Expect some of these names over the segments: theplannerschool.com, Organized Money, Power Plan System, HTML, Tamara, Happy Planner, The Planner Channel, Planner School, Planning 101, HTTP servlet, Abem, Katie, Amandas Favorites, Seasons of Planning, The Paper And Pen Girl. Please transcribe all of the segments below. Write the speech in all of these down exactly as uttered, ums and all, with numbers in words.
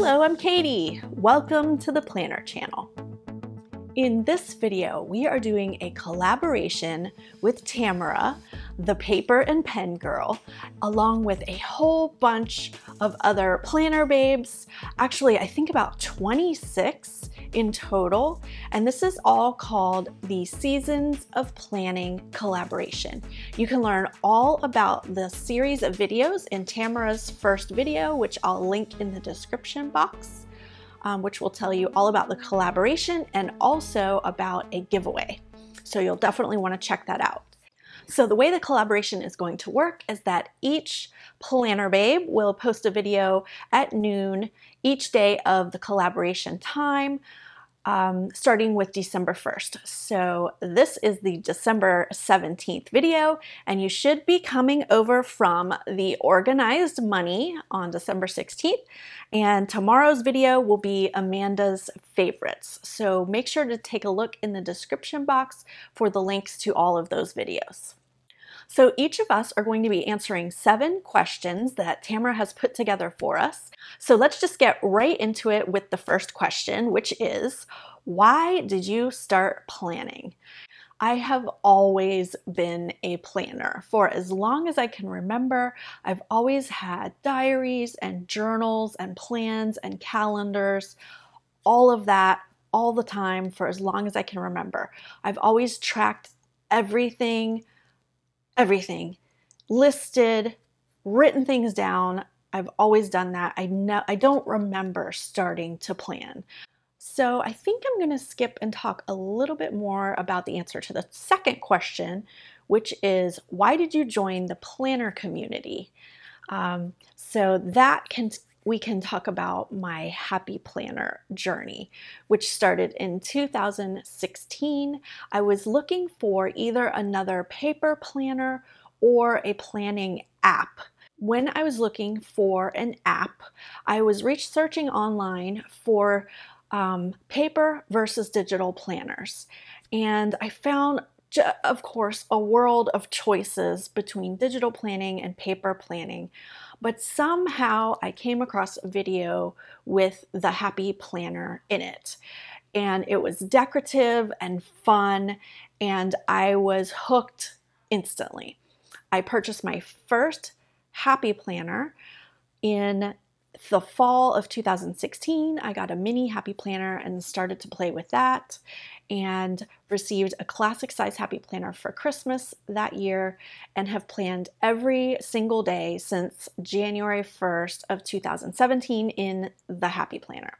Hello, I'm Katie. Welcome to the Planner channel. In this video, we are doing a collaboration with Tamara, the Paper and Pen Girl, along with a whole bunch of other planner babes. Actually, I think about twenty-six in total, and this is all called the Seasons of Planning collaboration. You can learn all about the series of videos in Tamara's first video, which I'll link in the description box, um, which will tell you all about the collaboration and also about a giveaway. So you'll definitely want to check that out. So the way the collaboration is going to work is that each planner babe will post a video at noon each day of the collaboration time, um, starting with December first. So this is the December seventeenth video, and you should be coming over from the Organized Money on December sixteenth, and tomorrow's video will be Amanda's favorites. So make sure to take a look in the description box for the links to all of those videos. So each of us are going to be answering seven questions that Tamara has put together for us. So let's just get right into it with the first question, which is, why did you start planning? I have always been a planner. For as long as I can remember, I've always had diaries and journals and plans and calendars, all of that, all the time for as long as I can remember. I've always tracked everything Everything, listed, written things down. I've always done that. I know I don't remember starting to plan. So I think I'm going to skip and talk a little bit more about the answer to the second question, which is, why did you join the planner community? Um, so that can we can talk about my Happy Planner journey, which started in two thousand sixteen. I was looking for either another paper planner or a planning app. When I was looking for an app, I was researching online for um, paper versus digital planners. And I found, of course, a world of choices between digital planning and paper planning. But somehow I came across a video with the Happy Planner in it. And it was decorative and fun, and I was hooked instantly. I purchased my first Happy Planner in the fall of two thousand sixteen. I got a mini Happy Planner and started to play with that, and received a classic size Happy Planner for Christmas that year, and have planned every single day since January first of two thousand seventeen in the Happy Planner.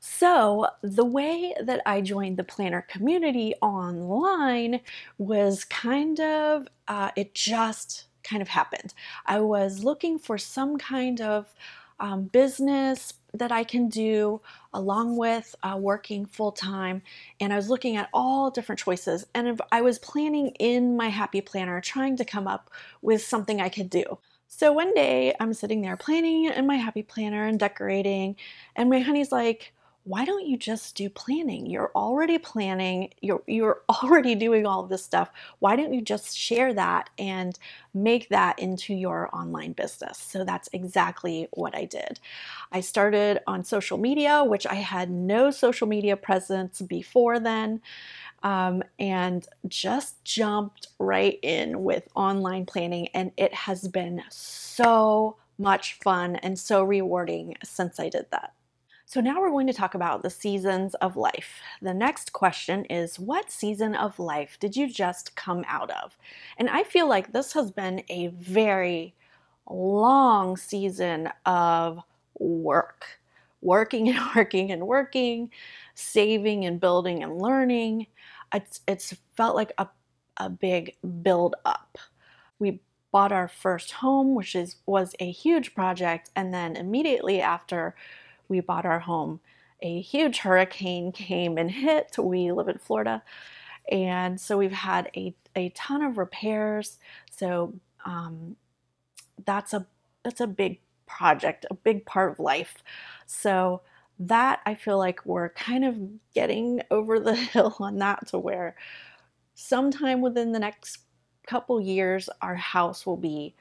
So the way that I joined the planner community online was kind of, uh, it just kind of happened. I was looking for some kind of um, business that I can do along with uh, working full-time, and I was looking at all different choices, and I was planning in my Happy Planner, trying to come up with something I could do. So one day I'm sitting there planning in my Happy Planner and decorating, and my honey's like, why don't you just do planning? You're already planning, you're, you're already doing all of this stuff. Why don't you just share that and make that into your online business? So that's exactly what I did. I started on social media, which I had no social media presence before then, um, and just jumped right in with online planning, and it has been so much fun and so rewarding since I did that. So now we're going to talk about the seasons of life. The next question is, what season of life did you just come out of? And I feel like this has been a very long season of work. Working and working and working, saving and building and learning. It's, it's felt like a, a big build up. We bought our first home, which is, was a huge project, and then immediately after we bought our home, a huge hurricane came and hit. We live in Florida, and so we've had a, a ton of repairs. So um, that's a that's a big project, a big part of life. So that, I feel like we're kind of getting over the hill on that, to where sometime within the next couple years our house will be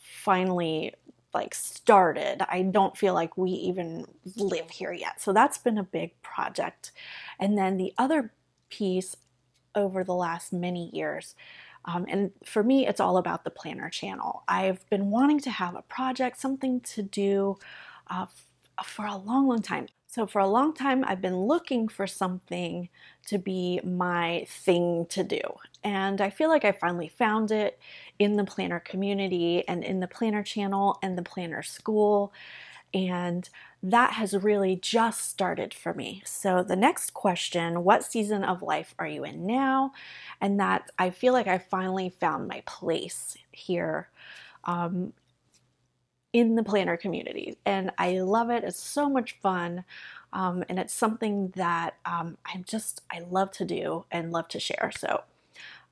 finally like started. I don't feel like we even live here yet. So that's been a big project. And then the other piece over the last many years, um, and for me, it's all about the planner channel. I've been wanting to have a project, something to do uh, for a long, long time. So for a long time, I've been looking for something to be my thing to do. And I feel like I finally found it in the planner community and in the planner channel and the planner school. And that has really just started for me. So the next question, what season of life are you in now? And that I feel like I finally found my place here. Um, in the planner community, and I love it. It's so much fun, um, and it's something that um, I'm just, I love to do and love to share. So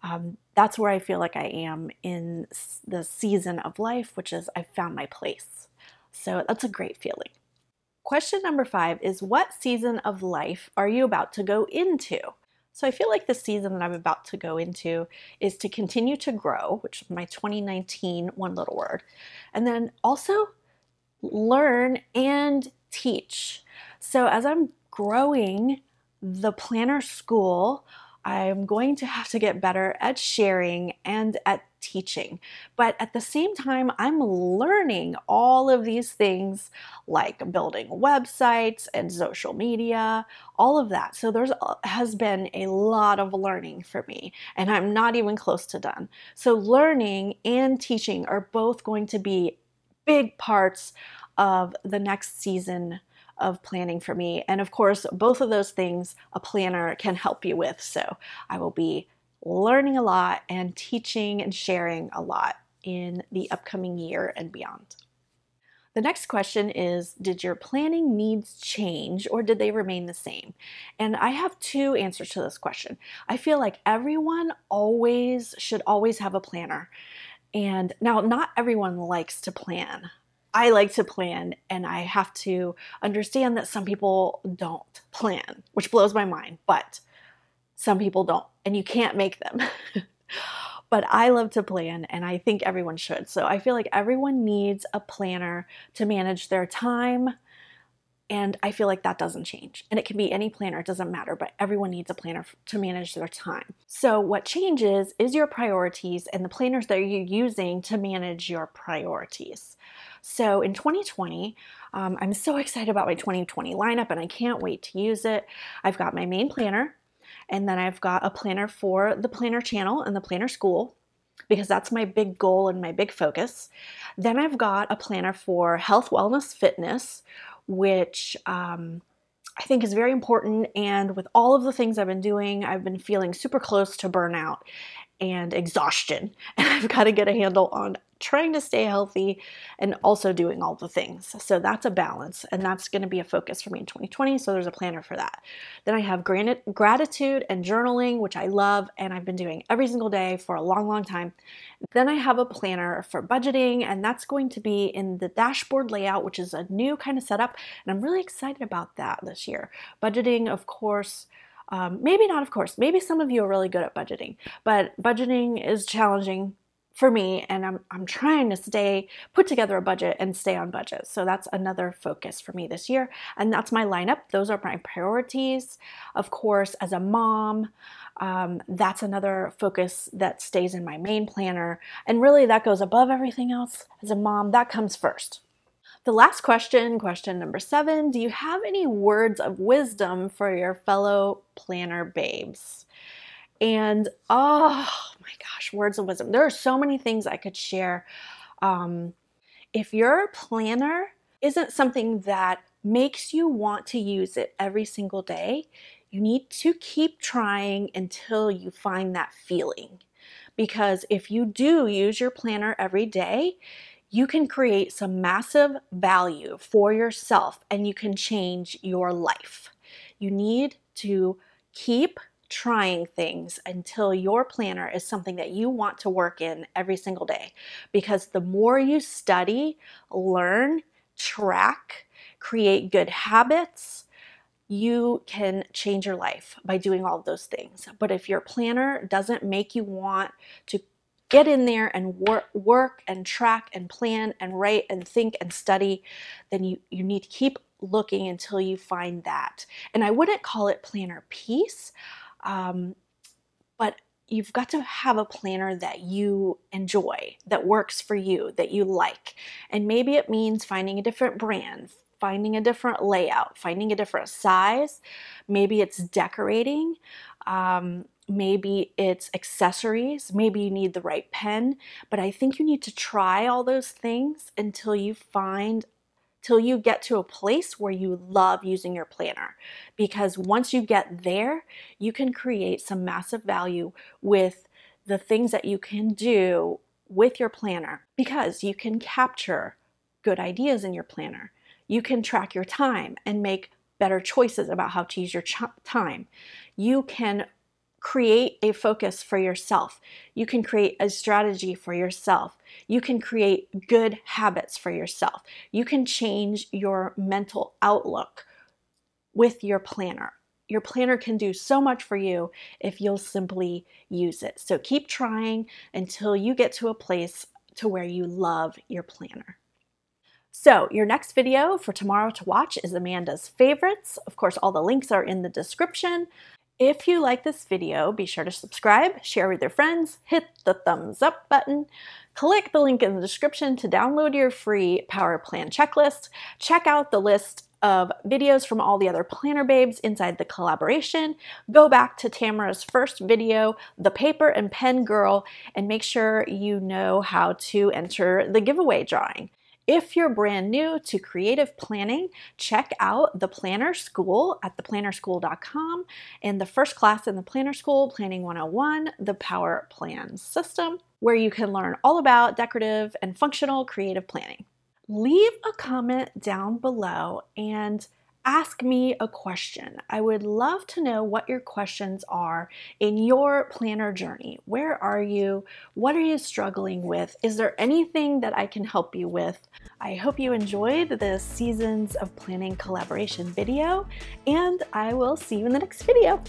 um, that's where I feel like I am in the season of life, which is I found my place. So that's a great feeling. Question number five is, what season of life are you about to go into? So I feel like the season that I'm about to go into is to continue to grow, which is my twenty nineteen one little word, and then also learn and teach. So as I'm growing the planner school, I'm going to have to get better at sharing and at teaching. But at the same time, I'm learning all of these things like building websites and social media, all of that. So there's has been a lot of learning for me, and I'm not even close to done. So learning and teaching are both going to be big parts of the next season of planning for me. And of course, both of those things a planner can help you with. So I will be learning a lot and teaching and sharing a lot in the upcoming year and beyond. The next question is, did your planning needs change or did they remain the same? And I have two answers to this question. I feel like everyone always should always have a planner. And now not everyone likes to plan. I like to plan, and I have to understand that some people don't plan, which blows my mind, but some people don't, and you can't make them. But I love to plan, and I think everyone should. So I feel like everyone needs a planner to manage their time, and I feel like that doesn't change. And it can be any planner, it doesn't matter, but everyone needs a planner to manage their time. So what changes is your priorities and the planners that you're using to manage your priorities. So in twenty twenty, um, I'm so excited about my twenty twenty lineup, and I can't wait to use it. I've got my main planner, and then I've got a planner for the planner channel and the planner school, because that's my big goal and my big focus. Then I've got a planner for health, wellness, fitness, which um, I think is very important. And with all of the things I've been doing, I've been feeling super close to burnout and exhaustion, and I've got to get a handle on trying to stay healthy and also doing all the things. So that's a balance, and that's going to be a focus for me in twenty twenty. So there's a planner for that. Then I have gratitude and journaling, which I love, and I've been doing every single day for a long, long time. Then I have a planner for budgeting, and that's going to be in the dashboard layout, which is a new kind of setup, and I'm really excited about that this year. Budgeting, of course, um, maybe not of course, maybe some of you are really good at budgeting, but budgeting is challenging for me, and I'm, I'm trying to stay, put together a budget and stay on budget. So that's another focus for me this year. And that's my lineup. Those are my priorities. Of course, as a mom, um, that's another focus that stays in my main planner. And really that goes above everything else. As a mom, that comes first. The last question, question number seven, do you have any words of wisdom for your fellow planner babes? And oh my gosh, words of wisdom. There are so many things I could share. Um, if your planner isn't something that makes you want to use it every single day, you need to keep trying until you find that feeling. Because if you do use your planner every day, you can create some massive value for yourself, and you can change your life. You need to keep trying things until your planner is something that you want to work in every single day. Because the more you study, learn, track, create good habits, you can change your life by doing all of those things. But if your planner doesn't make you want to get in there and wor work and track and plan and write and think and study, then you, you need to keep looking until you find that. And I wouldn't call it planner peace, um, but you've got to have a planner that you enjoy, that works for you, that you like. And maybe it means finding a different brand, finding a different layout, finding a different size. Maybe it's decorating. Um, maybe it's accessories. Maybe you need the right pen. But I think you need to try all those things until you find till you get to a place where you love using your planner. Because once you get there, you can create some massive value with the things that you can do with your planner, because you can capture good ideas in your planner. You can track your time and make better choices about how to use your time. You can create a focus for yourself. You can create a strategy for yourself. You can create good habits for yourself. You can change your mental outlook with your planner. Your planner can do so much for you if you'll simply use it. So keep trying until you get to a place to where you love your planner. So your next video for tomorrow to watch is Amanda's favorites. Of course, all the links are in the description. If you like this video, be sure to subscribe, share with your friends, hit the thumbs up button, click the link in the description to download your free Power Plan checklist, check out the list of videos from all the other planner babes inside the collaboration, go back to Tamara's first video, The Paper and Pen Girl, and make sure you know how to enter the giveaway drawing. If you're brand new to creative planning, check out the Planner School at the planner school dot com and the first class in the Planner School, Planning one oh one, the Power Plan System, where you can learn all about decorative and functional creative planning. Leave a comment down below and ask me a question. I would love to know what your questions are in your planner journey. Where are you? What are you struggling with? Is there anything that I can help you with? I hope you enjoyed this Seasons of Planning collaboration video, and I will see you in the next video.